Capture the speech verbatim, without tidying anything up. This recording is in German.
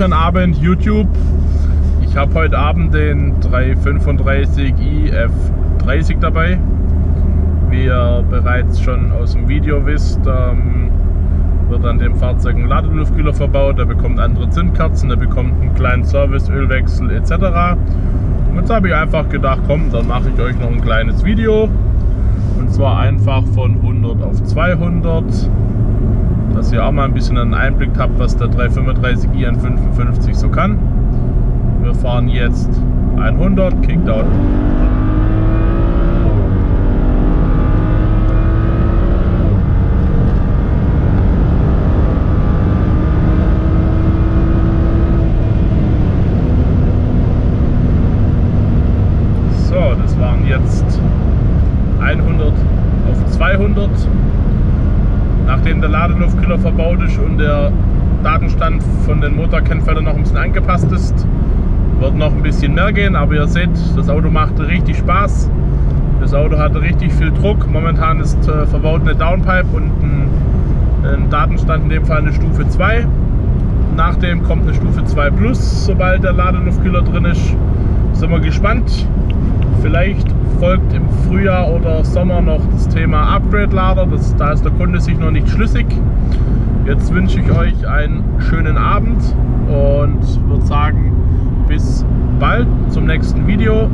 trockenen Abend YouTube. Ich habe heute Abend den dreihundertfünfunddreißig i F dreißig dabei. Wie ihr bereits schon aus dem Video wisst, ähm, wird an dem Fahrzeug ein Ladeluftkühler verbaut. Der bekommt andere Zündkerzen, der bekommt einen kleinen Service, Ölwechsel et cetera. Und jetzt habe ich einfach gedacht, komm, dann mache ich euch noch ein kleines Video. Und zwar einfach von hundert auf zweihundert. Dass ihr auch mal ein bisschen einen Einblick habt, was der dreihundertfünfunddreißig i N fünfundfünfzig so kann. Wir fahren jetzt hundert, Kickdown. So, das waren jetzt hundert auf zweihundert. Nachdem der Ladeluftkühler verbaut ist und der Datenstand von den Motorkennfeldern noch ein bisschen angepasst ist, wird noch ein bisschen mehr gehen, aber ihr seht, das Auto macht richtig Spaß. Das Auto hatte richtig viel Druck. Momentan ist äh, verbaut eine Downpipe und ein, ein Datenstand, in dem Fall eine Stufe zwei. Nach dem kommt eine Stufe zwei Plus, sobald der Ladeluftkühler drin ist. Sind wir gespannt. Vielleicht folgt im Frühjahr oder Sommer noch das Thema Upgrade-Lader. Das, da ist der Kunde sich noch nicht schlüssig. Jetzt wünsche ich euch einen schönen Abend und würde sagen, bis bald zum nächsten Video.